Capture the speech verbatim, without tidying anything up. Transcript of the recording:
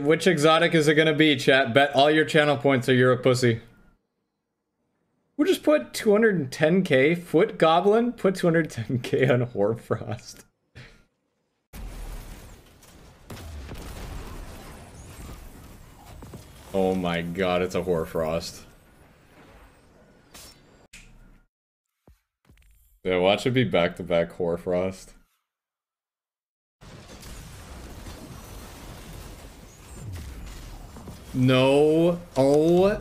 Which exotic is it gonna be, chat? Bet all your channel points or you're a pussy. We'll just put two hundred ten K foot goblin, put two hundred ten K on hoarfrost. Oh my god, it's a hoarfrost. Yeah, watch it be back-to-back hoarfrost. No. Oh